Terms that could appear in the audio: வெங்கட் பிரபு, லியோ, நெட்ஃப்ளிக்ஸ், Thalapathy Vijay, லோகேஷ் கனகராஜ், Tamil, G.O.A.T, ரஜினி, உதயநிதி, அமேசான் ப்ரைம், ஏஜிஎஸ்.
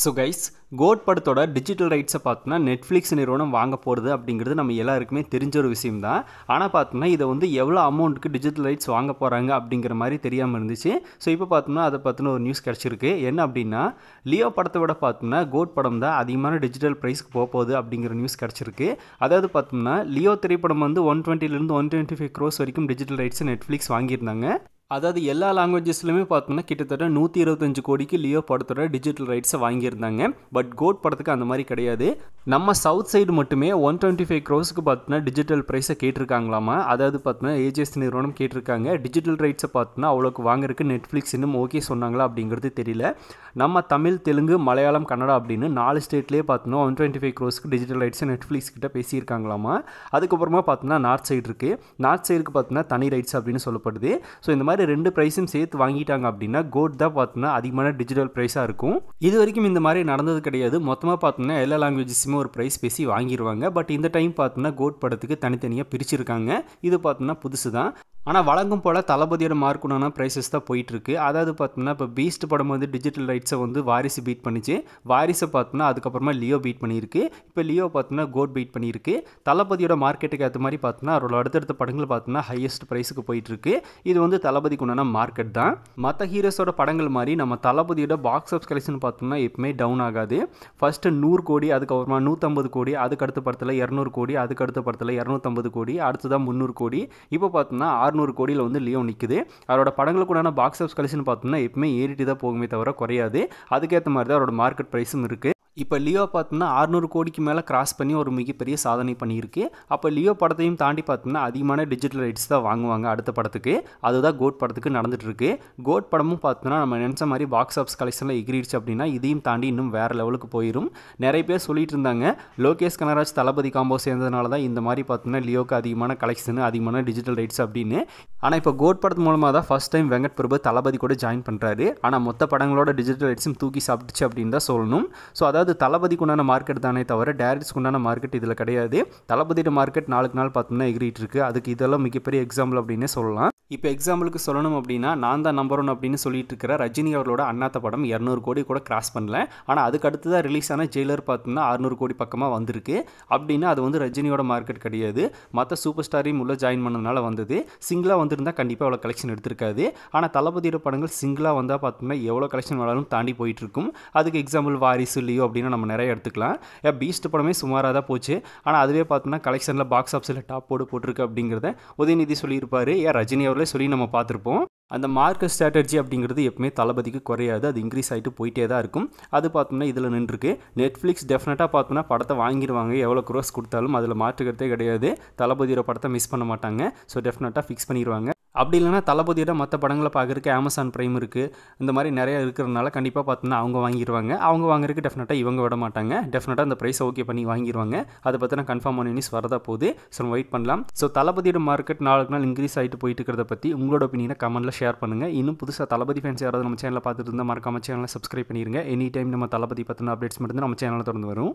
So guys, GOAT படத்தோட digital ரைட்ஸை பார்த்தோன்னா நெட்ஃப்ளிக்ஸ் நிறுவனம் வாங்க போகிறது அப்படிங்கிறது நம்ம எல்லாருக்குமே தெரிஞ்ச ஒரு விஷயம் தான். ஆனால் பார்த்தோம்னா இதை வந்து எவ்வளோ அமௌண்ட்டுக்கு டிஜிட்டல் ரைட்ஸ் வாங்க போகிறாங்க அப்படிங்கிற மாதிரி தெரியாமல் இருந்துச்சு. ஸோ இப்போ பார்த்தோம்னா அதை பார்த்தினா ஒரு நியூஸ் கிடச்சிருக்கு. என்ன அப்படின்னா, லியோ படத்தை விட பார்த்தோம்னா கோட் படம் தான் அதிகமான டிஜிட்டல் ப்ரைஸ்க்கு போகுது அப்படிங்கிற நியூஸ் கிடச்சிருக்கு. அதாவது பார்த்தோம்னா லியோ திரைப்படம் வந்து 120-125 crores வரைக்கும் டிஜிட்டல் ரைட்ஸை நெட்ஃப்ளிக்ஸ் வாங்கியிருந்தாங்க. அதாவது எல்லா லாங்குவேஜஸ்லையுமே பார்த்தோம்னா கிட்டத்தட்ட 125 crores லியோ படத்தோட டிஜிட்டல் ரைட்ஸை வாங்கியிருந்தாங்க. பட் கோட் படத்துக்கு அந்த மாதிரி கிடையாது. நம்ம சவுத் சைடு மட்டுமே 125 crores பார்த்தோன்னா டிஜிட்டல் ப்ரைஸை கேட்டிருக்காங்களாமா. அதாவது பார்த்தோன்னா ஏஜிஎஸ் நிறுவனம் கேட்டிருக்காங்க. டிஜிட்டல் ரைட்ஸை பார்த்தோன்னா அவ்வளோக்கு வாங்குறதுக்கு நெட்ஃப்ளிக்ஸ் இன்னும் ஓகே சொன்னாங்களா அப்படிங்கிறது தெரியல. நம்ம தமிழ், தெலுங்கு, மலையாளம், கன்னடா அப்படின்னு 4 ஸ்டேட்லேயே பார்த்தோன்னா 125 crores டிஜிட்டல் ரைட்ஸை நெட்ஃப்ளிக்ஸ் கிட்ட பேசியிருக்காங்களாமா. அதுக்கப்புறமா பார்த்தோன்னா நார்த் சைடு இருக்குது. நார்த் சைடுக்கு பார்த்தோன்னா தனி ரைட்ஸ் அப்படின்னு சொல்லப்படுது. ஸோ இந்த மாதிரி ரெண்டு பிரைஸும் சேர்த்து வாங்கிட்டாங்க அப்படின்னா கோட் தான் பார்த்தோம்னா அதிகமான டிஜிட்டல் பிரைஸாக இருக்கும். இது வரைக்கும் இந்த மாதிரி நடந்தது கிடையாது. மொத்தமாக பார்த்தோம்னா எல்லா லாங்குவேஜஸுமே ஒரு பிரைஸ் பேசி வாங்கிடுவாங்க. பட் இந்த டைம் பார்த்தோம்னா கோட் படத்துக்கு தனித்தனியாக பிரிச்சிருக்காங்க. இது பார்த்தோம்னா புதுசு தான். ஆனால் வழங்கும் போல் தளபதியோட மார்க்குனான ப்ரைஸஸ் தான் போயிட்டுருக்கு. அதாவது பார்த்தோம்னா இப்போ பீஸ்ட் படம் வந்து டிஜிட்டல் ரைட்ஸை வந்து வாரிசு பீட் பண்ணிச்சு. வாரிசை பார்த்தோம்னா அதுக்கப்புறமா லியோ பீட் பண்ணியிருக்கு. இப்போ லியோ பார்த்தோம்னா கோட் பீட் பண்ணியிருக்கு. தளபதியோட மார்க்கெட்டுக்கு ஏற்ற மாதிரி பார்த்தோம்னா அவரோட அடுத்தடுத்த படங்கள் பார்த்தோம்னா ஹையஸ்ட் ப்ரைஸுக்கு போயிட்டுருக்கு. இது வந்து தளபதிக்கு உண்டான மார்க்கெட் தான். மற்ற ஹீரோஸோட படங்கள் மாதிரி நம்ம தளபதியோட பாக்ஸ் ஆஃப் கலெக்ஷன் பார்த்தோம்னா எப்பவுமே டவுன் ஆகாது. ஃபஸ்ட்டு 100 crores, அதுக்கப்புறமா 150 crores, அதுக்கடுத்த படத்தில் 200 crores, அதுக்கடுத்த படத்தில் 250 crores, அடுத்ததான் 300 crores. இப்போ பார்த்தோம்னா 600 crores வந்து லியோ நிற்குது. அவரோட படங்களுக்குண்டான பாக்ஸ் ஆஃப் கலெக்ஷன் பார்த்தோம்னா எப்பவுமே ஏறிட்டு தான் போகுமே தவிர குறையாது. அதுக்கேற்ற மாதிரி தான் அவரோட மார்க்கெட் ப்ரைஸும் இருக்குது. இப்போ லியோ பார்த்தோம்னா 600 crores மேலே கிராஸ் பண்ணி ஒரு மிகப்பெரிய சாதனை பண்ணியிருக்கு. அப்போ லியோ படத்தையும் தாண்டி பார்த்தோம்னா அதிகமான டிஜிட்டல் ரைட்ஸ் தான் வாங்குவாங்க அடுத்த படத்துக்கு. அதுதான் கோட் படத்துக்கு நடந்துகிட்ருக்கு. கோட் படமும் பார்த்தோம்னா நம்ம நினச்ச மாதிரி பாக்ஸ் ஆஃப் கலெக்ஷனில் எகிரிடுச்சு அப்படின்னா இதையும் தாண்டி இன்னும் வேறு லெவலுக்கு போயிடும். நிறைய பேர் சொல்லிட்டு இருந்தாங்க லோகேஷ் கனகராஜ் தளபதி காம்போ சேர்ந்ததுனால தான் இந்த மாதிரி பார்த்தோம்னா லியோக்கு அதிகமான கலெக்ஷன், அதிகமான டிஜிட்டல் ரைட்ஸ் அப்படின்னு. ஆனால் இப்போ கோட் படத்து மூலமாக தான் ஃபஸ்ட் டைம் வெங்கட் பிரபு தளபதி கூட ஜாயின் பண்ணுறாரு. ஆனால் மொத்த படங்களோட டிஜிட்டல் ரைட்ஸும் தூக்கி சாப்பிட்டுச்சு அப்படின்னு தான் சொல்லணும். ஸோ அதாவது தளபதிக்குண்டான மார்க்கெட் தானே தவிர டேரக்டர்ஸ்க்குண்டான மார்க்கெட் இதில் கிடையாது. தளபதியோட மார்க்கெட் நாளுக்கு நாள் பார்த்தோம்னா எகிரிட்டு இருக்கு. அதுக்கு இதெல்லாம் மிகப்பெரிய எக்ஸாம்பிள் அப்படின்னே சொல்லலாம். இப்போ எக்ஸாம்பிளுக்கு சொல்லணும் அப்படின்னா நான் தான் நம்பர் 1 அப்படின்னு சொல்லிட்டு இருக்கிற ரஜினி அவர்களோட அண்ணாத்த படம் 200 crores கூட கிராஸ் பண்ணல. ஆனால் அதுக்கு அடுத்ததான் ரிலீஸ் ஆன ஜெயிலர் பார்த்தோம்னா 600 crores பக்கமாக வந்திருக்கு. அப்படின்னா அது வந்து ரஜினியோட மார்க்கெட் கிடையாது. மற்ற சூப்பர் ஸ்டாரையும் உள்ளே ஜாயின் பண்ணதுனால வந்தது. சிங்கிளாக வந்திருந்தால் கண்டிப்பாக அவ்வளோ கலெக்ஷன் எடுத்திருக்காது. ஆனால் தளபதியோட படங்கள் சிங்கிளாக வந்தால் பார்த்தோம்னா எவ்வளோ கலெக்ஷன் வேணாலும் தாண்டி போயிட்டு இருக்கும். அதுக்கு எக்ஸாம்பிள் வாரிசு, லியோ அப்படின்னு நம்ம நிறைய எடுத்துக்கலாம். பீஸ்ட் படமே சுமாராக தான் போச்சு. ஆனால் அதுவே பார்த்தோம்னா கலெக்ஷனில் பாக்ஸ் ஆஃபீஸில் டாப் போர்டு போட்டிருக்கு அப்படிங்கிறத உதயநிதி சொல்லியிருப்பார். ரஜினி அவர்களே சொல்லி நம்ம பார்த்துருப்போம். அந்த மார்க்கெட் ஸ்ட்ராட்டஜி அப்படிங்கிறது எப்பவுமே தளபதிக்கு குறையாது. அது இன்க்ரீஸ் ஆகிட்டு போயிட்டே தான் இருக்கும். அது பார்த்தோம்னா இதில் நின்றுருக்கு. நெட்ஃப்ளிக்ஸ் டெஃபினட்டாக பார்த்தோம்னா படத்தை வாங்கிடுவாங்க. எவ்வளோ க்ரோஸ் கொடுத்தாலும் அதில் மாற்றுக்கிறதே கிடையாது. தளபதியோட படத்தை மிஸ் பண்ண மாட்டாங்க. ஸோ டெஃபினட்டாக ஃபிக்ஸ் பண்ணிடுவாங்க. அப்படி இல்லைனா தளபதியோட மற்ற படங்களை பார்க்குறக்கு அமேசான் ப்ரைம் இருக்குது. இந்த மாதிரி நிறையா இருக்கிறதுனால கண்டிப்பாக பார்த்தோம்னா அவங்க வாங்கிடுவாங்க. அவங்க வாங்குறதுக்கு டெஃபினட்டாக இவங்க விட மாட்டாங்க. டெஃபினட்டாக அந்த ப்ரைஸை ஓகே பண்ணி வாங்கிடுவாங்க. அதை பற்றின கன்ஃபார்மான நியூஸ் வரதா போகுது. ஸோ நம்ம வெயிட் பண்ணலாம். ஸோ தளபதியோட மார்க்கெட் நாளுக்கு நாள் இன்க்ரீஸ் ஆகிட்டு போயிட்டு இருக்கிறத பற்றி உங்களோட ஒப்பீனியனை கமெண்ட்டில் ஷேர் பண்ணுங்கள். இன்னும் புதுசாக தளபதி ஃபேன்ஸ் யாராவது நம்ம சேனலில் பார்த்துட்டு இருந்தால் மறக்காம சேனலை சப்ஸ்கிரைப் பண்ணிடுங்க. எனி டைம் நம்ம தளபதி பற்றின அப்டேட்ஸ் மட்டும் நம்ம சேனலில் தொடர்ந்து வரும்.